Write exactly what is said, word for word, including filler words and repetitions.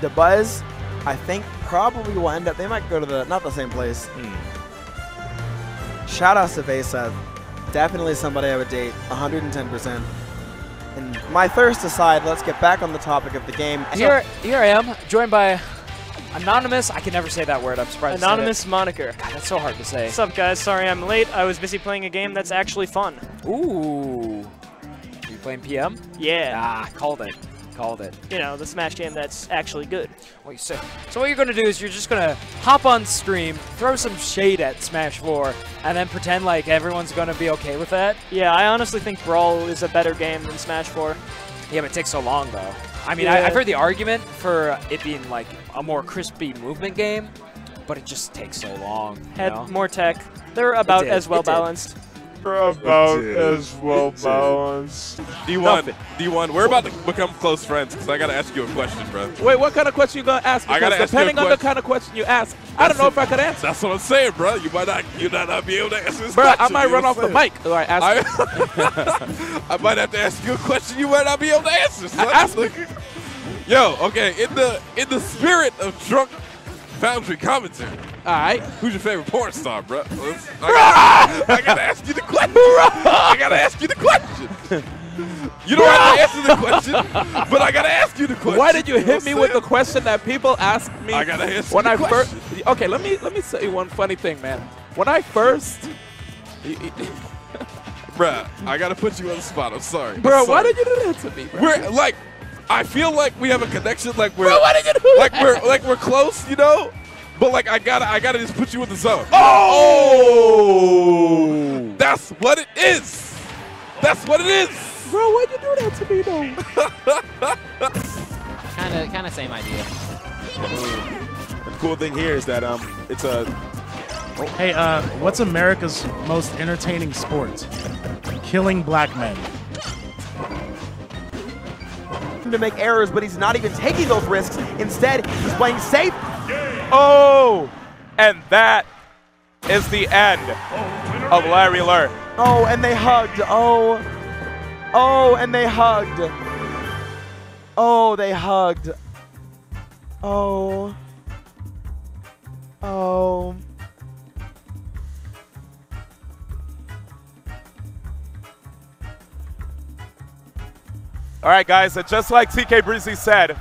The Buzz, I think, probably will end up. They might go to the not the same place. Mm. Shout out to Vesa. Definitely somebody I would date, one hundred ten percent. And my thirst aside, let's get back on the topic of the game. Here, here I am, joined by Anonymous. I can never say that word. I'm surprised. Anonymous moniker. God, that's so hard to say. What's up, guys? Sorry I'm late. I was busy playing a game that's actually fun. Ooh. You playing P M? Yeah. Ah, called it. Called it. You know, the Smash game that's actually good. What you say? So what you're gonna do is you're just gonna hop on stream, throw some shade at Smash four, and then pretend like everyone's gonna be okay with that? Yeah, I honestly think Brawl is a better game than Smash four. Yeah, but it takes so long though. I mean, yeah. I, I've heard the argument for it being like a more crispy movement game, but it just takes so long. Had know? more tech. They're about as well balanced. We're about as well balanced. D one, D one, we're about to become close friends because I gotta ask you a question, bro. Wait, what kind of question you gonna ask? Because I gotta ask depending you a on the kind of question you ask, I that's don't know if I could answer. That's what I'm saying, bro. You might not, you might not be able to answer this bro, question. Bro, I might you run off saying. the mic. All right, ask I, I might have to ask you a question you might not be able to answer. So ask me. Yo, okay. In the in the spirit of drunk Foundry commentary. All right. Who's your favorite porn star, bro? I gotta, I gotta ask you the question. I gotta ask you the question. You don't have to answer the question, but I gotta ask you the question. Why did you, you hit me with the question that people ask me I gotta answer when the I first? Okay, let me let me tell you one funny thing, man. When I first, bro, I gotta put you on the spot. I'm sorry, bro. I'm sorry. Why did you do that to me, bro? We're like, I feel like we have a connection. Like we're, bro, why did you do like that? we're like we're close, you know. But like I gotta, I gotta just put you in the zone. Oh, that's what it is. That's what it is. Bro, why'd you do that to me though? kind of, kind of same idea. The cool thing here is that um, it's a. Oh. Hey, uh, what's America's most entertaining sport? Killing black men. To make errors, but he's not even taking those risks. Instead, he's playing safe. Oh, and that is the end of Larry Lurr. Oh, and they hugged. Oh, oh, and they hugged. Oh, they hugged. Oh, oh. All right, guys, just like T K Breezy said,